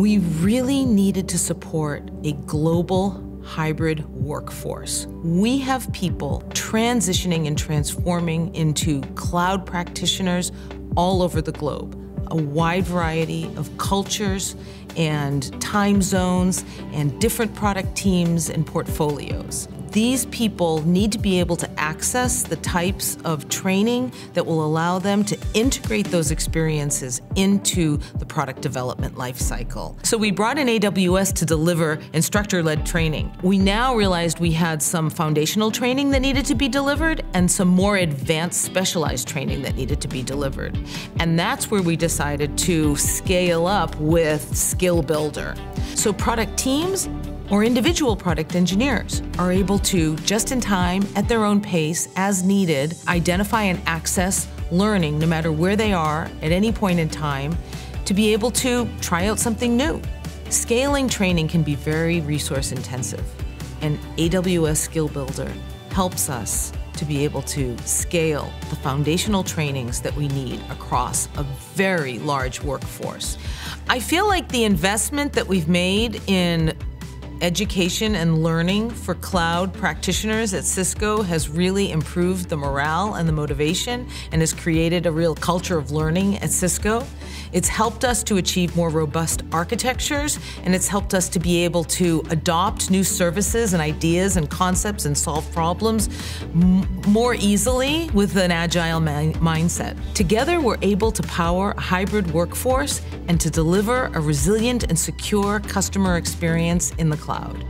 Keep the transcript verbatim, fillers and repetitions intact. We really needed to support a global hybrid workforce. We have people transitioning and transforming into cloud practitioners all over the globe, a wide variety of cultures and time zones and different product teams and portfolios. These people need to be able to access the types of training that will allow them to integrate those experiences into the product development lifecycle. So we brought in A W S to deliver instructor-led training. We now realized we had some foundational training that needed to be delivered and some more advanced specialized training that needed to be delivered. And that's where we decided to scale up with Skill Builder. So product teams or individual product engineers are able to, just in time, at their own pace, as needed, identify and access learning, no matter where they are, at any point in time, to be able to try out something new. Scaling training can be very resource intensive, and A W S Skill Builder helps us to be able to scale the foundational trainings that we need across a very large workforce. I feel like the investment that we've made in education and learning for cloud practitioners at Cisco has really improved the morale and the motivation and has created a real culture of learning at Cisco. It's helped us to achieve more robust architectures, and it's helped us to be able to adopt new services and ideas and concepts and solve problems more easily with an agile mindset. Together, we're able to power a hybrid workforce and to deliver a resilient and secure customer experience in the cloud.